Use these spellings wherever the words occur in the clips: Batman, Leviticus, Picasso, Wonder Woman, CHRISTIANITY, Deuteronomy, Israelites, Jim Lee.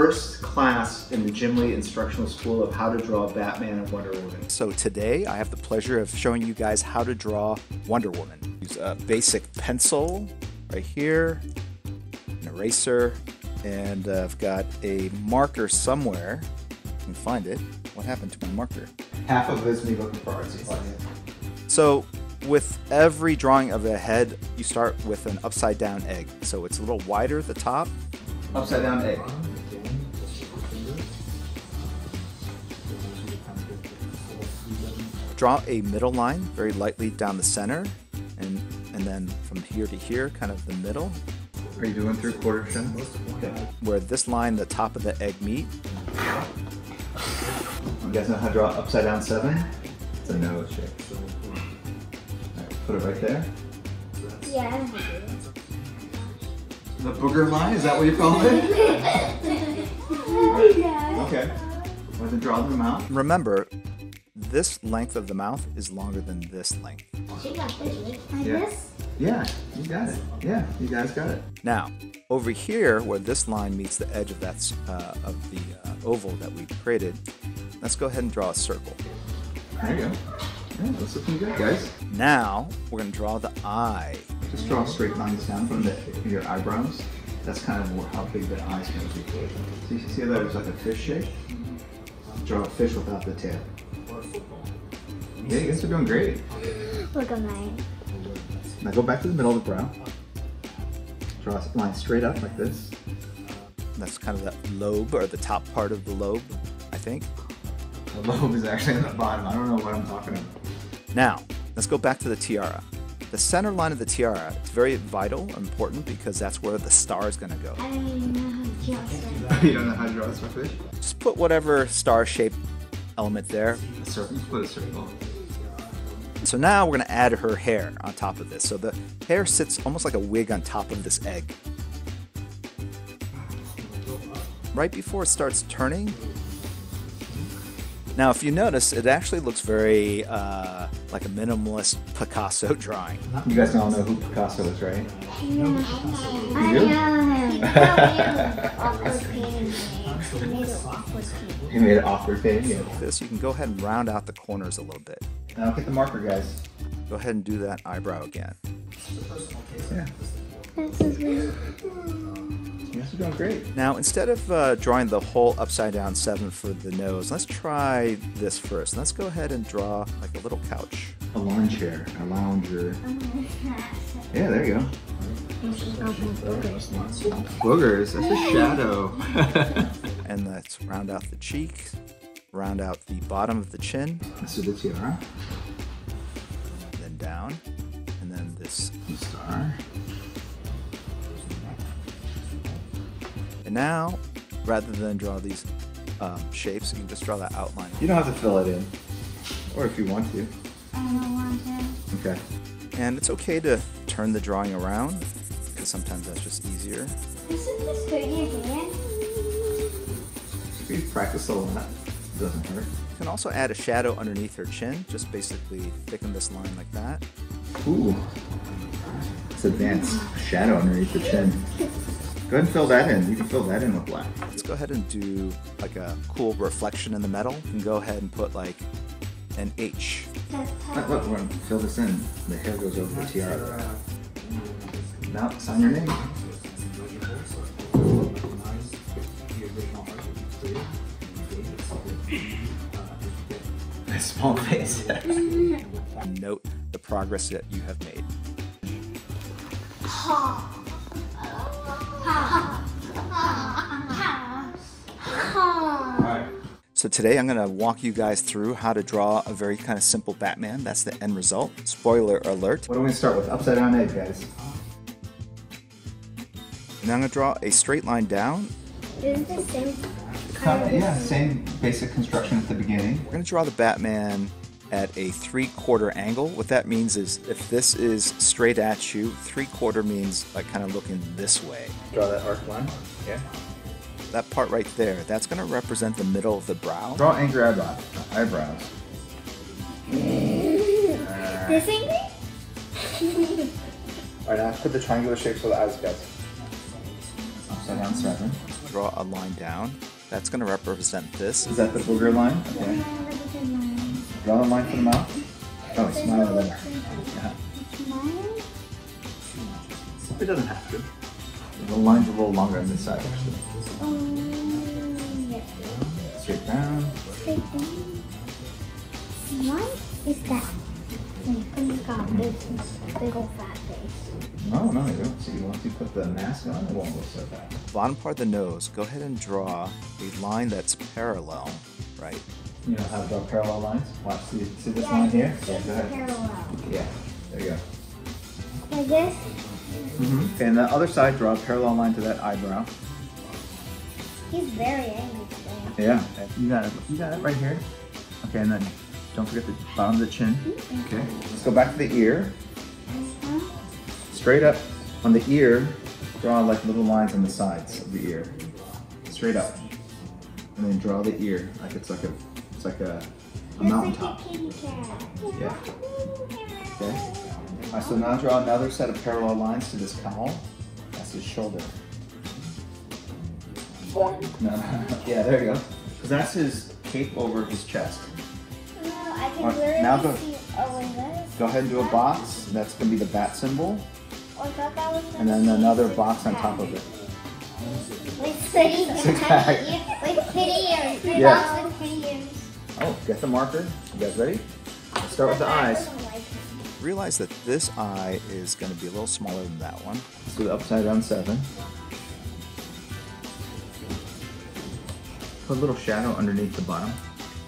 first class in the Jim Lee Instructional School of how to draw Batman and Wonder Woman. So today I have the pleasure of showing you guys how to draw Wonder Woman. Use a basic pencil right here, an eraser, and I've got a marker somewhere. I can find it. What happened to my marker? Half of it is me looking for artsy science. So with every drawing of the head, you start with an upside down egg. So it's a little wider at the top. Upside down egg. Draw a middle line very lightly down the center, and then from here to here, kind of the middle. Are you doing through quarter shim? Okay. Where this line, the top of the egg meet. You guys know how to draw upside down 7? It's a nose shape. Put it right there. Yeah. The booger line, is that what you call it? Yeah. Okay. Want to draw the mouth? Remember, this length of the mouth is longer than this length. She got this. Yes. Yeah, you got it. Yeah, you guys got it. Now, over here, where this line meets the edge of that of the oval that we created, let's go ahead and draw a circle. There you go. Yeah, that's looking good, guys. Now, we're going to draw the eye. Just draw straight lines down from your eyebrows. That's kind of how big the eye's going to be. So you can see that it's like a fish shape. Draw a fish without the tail. Yeah, you guys are doing great. Look at mine. Now go back to the middle of the brow. Draw a line straight up like this. That's kind of that lobe, or the top part of the lobe, I think. The lobe is actually at the bottom. I don't know what I'm talking about. Now, let's go back to the tiara. The center line of the tiara is very vital and important because that's where the star is going to go. I don't know how to draw a. You don't know how to draw a starfish? Just put whatever star-shaped element there. A circle. Put a circle. So now we're going to add her hair on top of this. So the hair sits almost like a wig on top of this egg. Right before it starts turning. Now, if you notice, it actually looks very like a minimalist Picasso drawing. You guys all know who Picasso is, right? Yeah. I know him. He made an awkward painting. With this, you can go ahead and round out the corners a little bit. Now, get the marker, guys. Go ahead and do that eyebrow again. Yeah. This is weird. You guys are doing great. Now, instead of drawing the whole upside down 7 for the nose, let's try this first. Let's go ahead and draw like a little couch. A lawn chair, a lounger. Yeah, there you go. Boogers, that's a shadow. And let's round out the cheek, round out the bottom of the chin. This is the tiara. Then down, and then this star. Now, rather than draw these shapes, you can just draw that outline. You don't have to fill it in, or if you want to. I don't want to. Okay. And it's okay to turn the drawing around, because sometimes that's just easier. Isn't this good again? We've practiced a lot. It doesn't hurt. You can also add a shadow underneath her chin, just basically thicken this line like that. Ooh. It's advanced. Shadow underneath the chin. Go ahead and fill that in. You can fill that in with black. Let's go ahead and do like a cool reflection in the metal. You can go ahead and put like an H. Look, we're going to fill this in. The hair goes over the tiara. Now, sign your name. A small face. Note the progress that you have made. So today I'm going to walk you guys through how to draw a very kind of simple Batman. That's the end result. Spoiler alert. What are we going to start with? Upside down egg, guys. Now I'm going to draw a straight line down. Isn't the same kind of... Yeah, same basic construction at the beginning. We're going to draw the Batman at a 3/4 angle. What that means is if this is straight at you, 3/4 means like kind of looking this way. Draw that arc line. Yeah. That part right there, that's going to represent the middle of the brow. Draw angry eyebrows. This angry? Alright, now put the triangular shapes for the eyes, guys. Upside down 7. draw a line down. That's going to represent this. Is that the booger line? Okay. Yeah. Draw a line for the mouth. Oh, smile there. Yeah. It doesn't have to. The line's a little longer on this side, actually. Yeah. Straight down. Straight down. What is that? Big old fat face. Oh, no, you don't see. Once you put the mask on, it won't look so bad. Bottom part of the nose, go ahead and draw a line that's parallel, right? You know how to draw parallel lines? Watch, see this line here? Yeah, go ahead. Parallel. Yeah, there you go. Like this? Mm-hmm. Okay, and the other side, draw a parallel line to that eyebrow. He's very angry today. Yeah, you got it right here. Okay, and then don't forget the bottom of the chin. Okay, let's go back to the ear. Straight up on the ear, draw like little lines on the sides of the ear. Straight up, and then draw the ear like it's like a mountaintop. Yeah. Okay. All right, so now draw another set of parallel lines to this cowl. That's his shoulder. Yeah, there you go. Because that's his cape over his chest. No, I can literally now see over this. Go ahead and do a box. That's going to be the bat symbol. Oh, I thought that was and then another box on top of it. With pretty ears. With pretty ears. Yeah. With pretty ears. Oh, get the marker. You guys ready? Let's start with the eyes. Realize that this eye is going to be a little smaller than that one. Let's do the upside down 7. Put a little shadow underneath the bottom.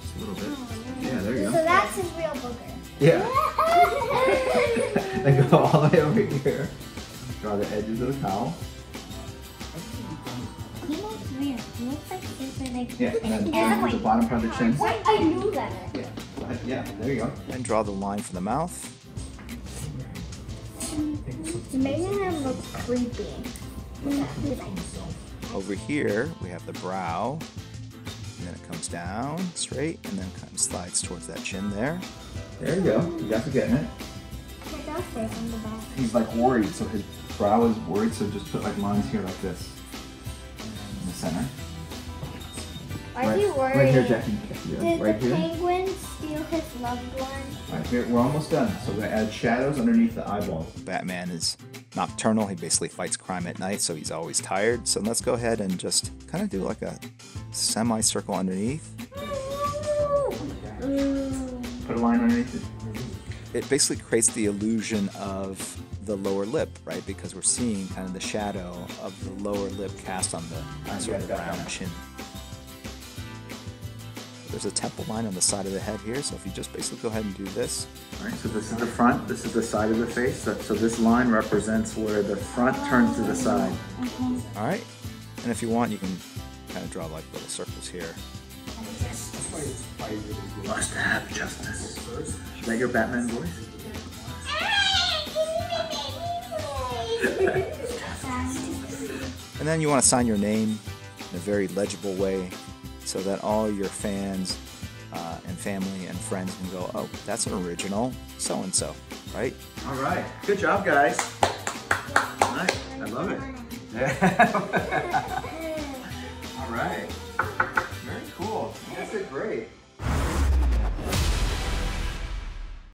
Just a little bit. Yeah, there you go. So that's his real booger. Yeah. Then go all the way over here. Draw the edges of the cowl. He looks weird. He looks like he's like... Yeah, and then the bottom part of the chin. Wait, I knew that. Yeah. Yeah, there you go. And draw the line for the mouth. Making them look creepy. Over here, we have the brow, and then it comes down straight, and then kind of slides towards that chin there. There you go. You guys are getting it. He's like worried, so his brow is worried, so just put like lines here like this in the center. Are you worried? Right here, Jackie. Did the penguin steal his loved one? All right, we're almost done. So we're going to add shadows underneath the eyeballs. Batman is nocturnal. He basically fights crime at night, so he's always tired. So let's go ahead and just kind of do like a semicircle underneath. Put a line underneath it. It basically creates the illusion of the lower lip, right? Because we're seeing kind of the shadow of the lower lip cast on the sort of round chin. There's a temple line on the side of the head here, so if you just basically go ahead and do this. All right, so this is the front, this is the side of the face, so this line represents where the front turns to the side. Mm-hmm. All right, and if you want, you can kind of draw like little circles here. You must have justice. Is that your Batman voice? And then you want to sign your name in a very legible way, so that all your fans and family and friends can go, oh, that's an original so-and-so, right? All right. Good job, guys. Nice. I love it. Yeah. All right. Very cool. You guys did great.